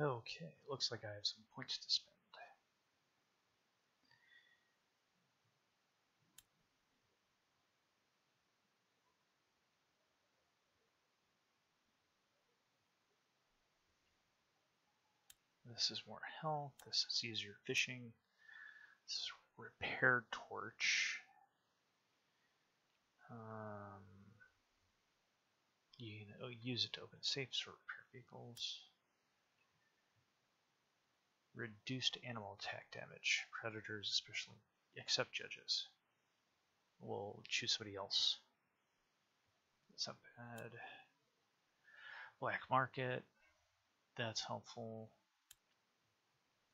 Okay, looks like I have some points to spend. This is more health, this is easier fishing, this is repair torch. You can use it to open safes or repair vehicles. Reduced animal attack damage. Predators, especially, except judges. We'll choose somebody else. That's not bad. Black market. That's helpful.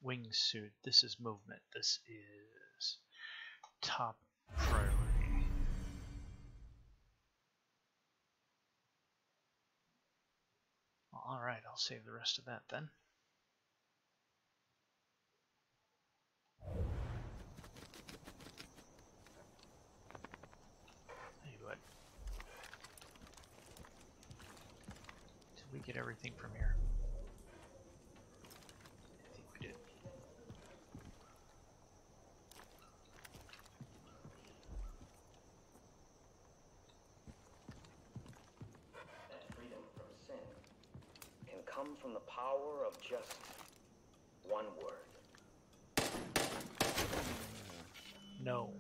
Wingsuit. This is movement. This is top priority. Alright, I'll save the rest of that then. Anyway. Did we get everything from here? I think we did. Come from the power of just one word. No.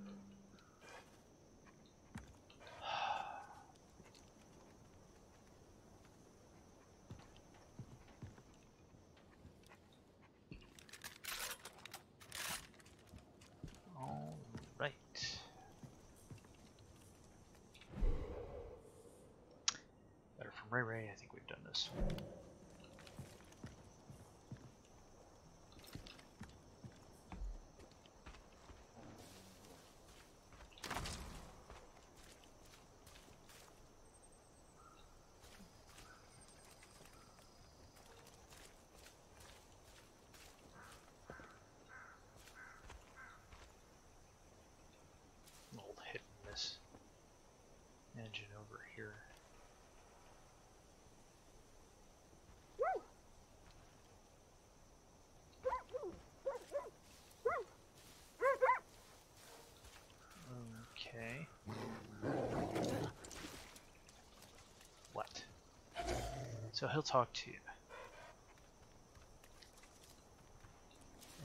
Alright. Letter from Ray Ray, I think we've done this. Engine over here. Okay. What? So he'll talk to you.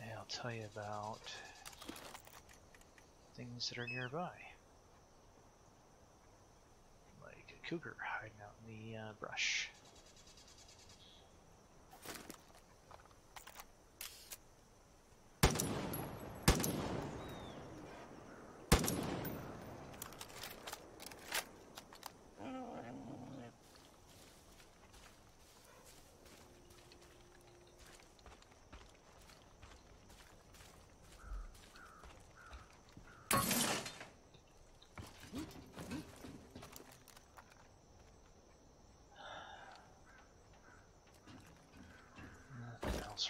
And he'll tell you about things that are nearby. Cougar hiding out in the brush.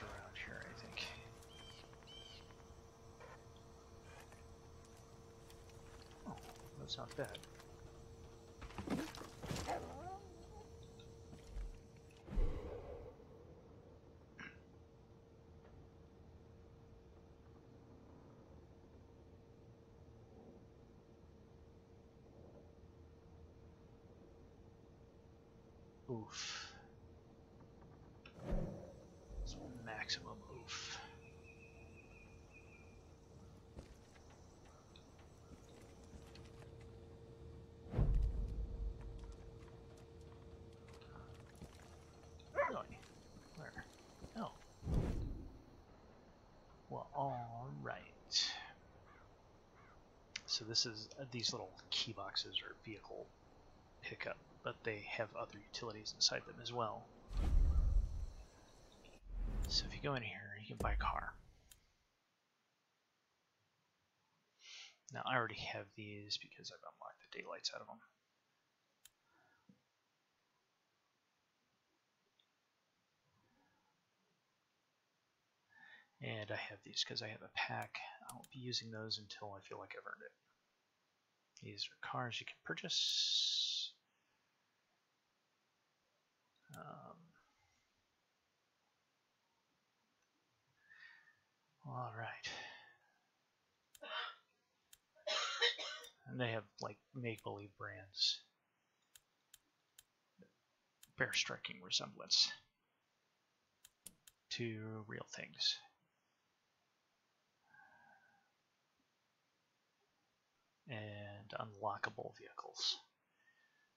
Around here, I think. Oh, that's not bad. Oof. Maximum oof. Where? Oh. Well, alright. So this is these little key boxes or vehicle pickup, but they have other utilities inside them as well. So if you go in here, you can buy a car. Now I already have these because I've unlocked the daylights out of them. And I have these because I have a pack. I won't be using those until I feel like I've earned it. These are cars you can purchase. All right. And they have like maple-y brands. Bear striking resemblance to real things. And unlockable vehicles.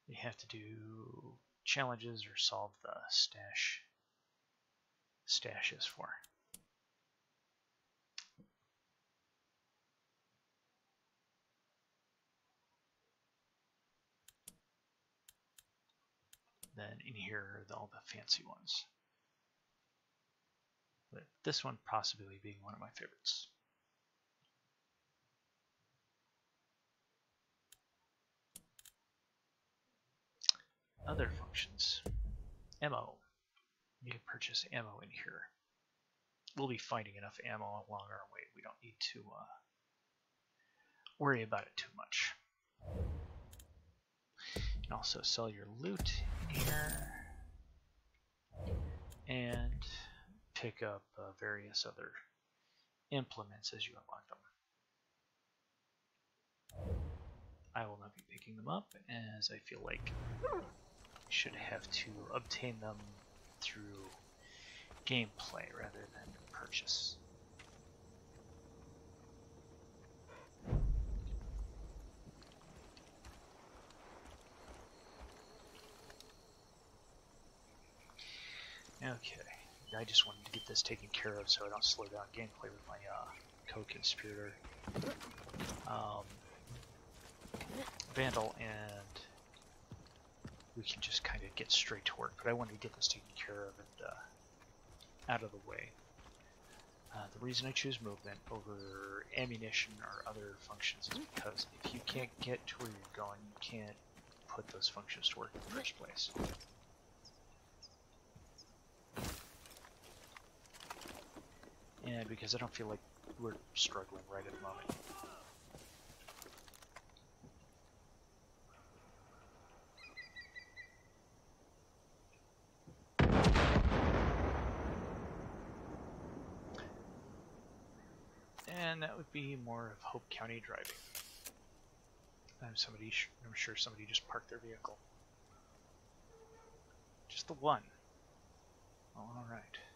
You have to do challenges or solve the stashes for. Then in here are all the fancy ones. But this one possibly being one of my favorites. Other functions. Ammo. You can purchase ammo in here. We'll be finding enough ammo along our way. We don't need to worry about it too much. You can also sell your loot in here and pick up various other implements as you unlock them. I will not be picking them up as I feel like I should have to obtain them through gameplay rather than purchase. Okay, I just wanted to get this taken care of so I don't slow down gameplay with my co-conspirator. Vandal, and we can just kind of get straight to work, but I wanted to get this taken care of and out of the way. The reason I choose movement over ammunition or other functions is because if you can't get to where you're going, you can't put those functions to work in the first place. Yeah, because I don't feel like we're struggling right at the moment. And that would be more of Hope County driving. I'm sure somebody just parked their vehicle. Just the one. All right.